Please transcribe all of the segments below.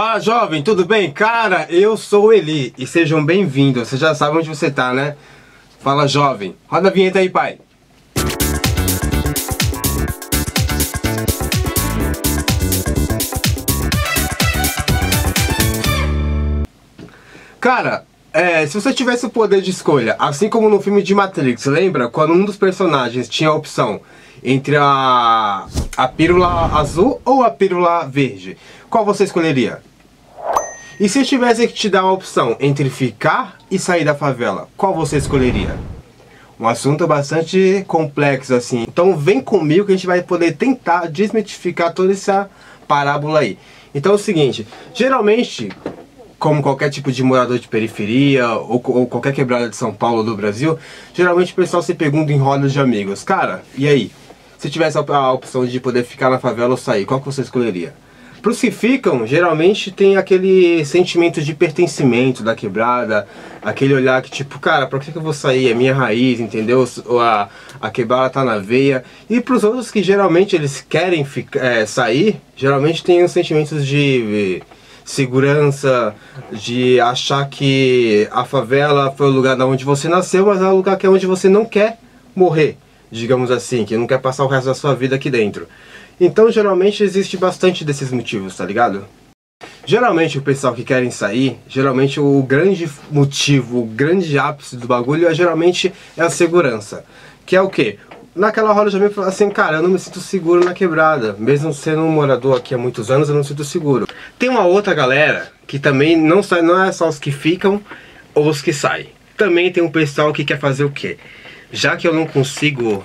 Fala jovem, tudo bem? Cara, eu sou o Eli e sejam bem-vindos. Você já sabe onde você tá, né? Fala jovem. Roda a vinheta aí, pai. Cara, se você tivesse o poder de escolha, assim como no filme de Matrix, lembra? Quando um dos personagens tinha a opção entre a pílula azul ou a pílula verde, qual você escolheria? E se tivesse que te dar uma opção entre ficar e sair da favela, qual você escolheria? Um assunto bastante complexo assim, então vem comigo que a gente vai poder tentar desmitificar toda essa parábola aí. Então é o seguinte, geralmente, como qualquer tipo de morador de periferia ou qualquer quebrada de São Paulo ou do Brasil, geralmente o pessoal se pergunta em rodas de amigos, cara, e aí? Se tivesse a opção de poder ficar na favela ou sair, qual que você escolheria? Para os que ficam, geralmente tem aquele sentimento de pertencimento da quebrada, aquele olhar que tipo, cara, pra que eu vou sair? É minha raiz, entendeu? A quebrada tá na veia. E para os outros que geralmente eles querem sair, geralmente tem os sentimentos de segurança, de achar que a favela foi o lugar onde você nasceu, mas é um lugar que é onde você não quer morrer, digamos assim, que não quer passar o resto da sua vida aqui dentro. Então geralmente existe bastante desses motivos, tá ligado? Geralmente o pessoal que querem sair, geralmente o grande motivo, o grande ápice do bagulho é a segurança, que é o quê? Naquela roda já me falou assim, cara, eu não me sinto seguro na quebrada. Mesmo sendo um morador aqui há muitos anos, eu não me sinto seguro. Tem uma outra galera que também não sai, não é só os que ficam ou os que saem. Também tem um pessoal que quer fazer o quê? Já que eu não consigo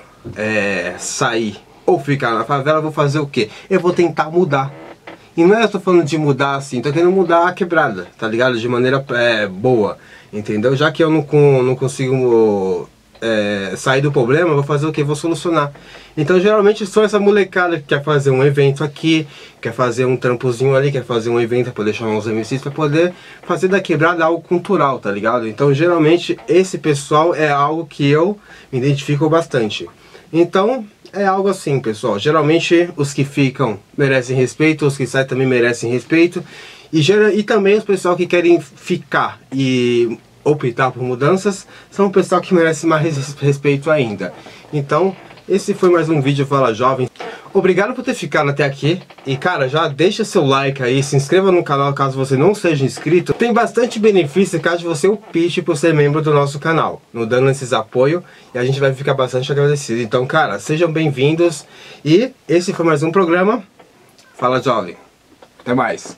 sair ou ficar na favela, eu vou fazer o quê? Eu vou tentar mudar. E não é eu tô falando de mudar assim, tô querendo mudar a quebrada, tá ligado? De maneira boa, entendeu? Já que eu não consigo sair do problema, vou fazer o que? Vou solucionar. Então geralmente só essa molecada que quer fazer um evento aqui, quer fazer um trampozinho ali, quer fazer um evento pra poder chamar os MCs, pra poder fazer da quebrada algo cultural, tá ligado? Então geralmente esse pessoal é algo que eu me identifico bastante. Então é algo assim, pessoal, geralmente os que ficam merecem respeito, os que saem também merecem respeito. E também os pessoal que querem ficar e optar por mudanças, são o pessoal que merece mais respeito ainda. Então, esse foi mais um vídeo Fala Jovem. Obrigado por ter ficado até aqui. E cara, já deixa seu like aí, se inscreva no canal caso você não seja inscrito. Tem bastante benefício caso você opte por ser membro do nosso canal, nos dando esses apoio, e a gente vai ficar bastante agradecido. Então cara, sejam bem-vindos. E esse foi mais um programa Fala Jovem. Até mais.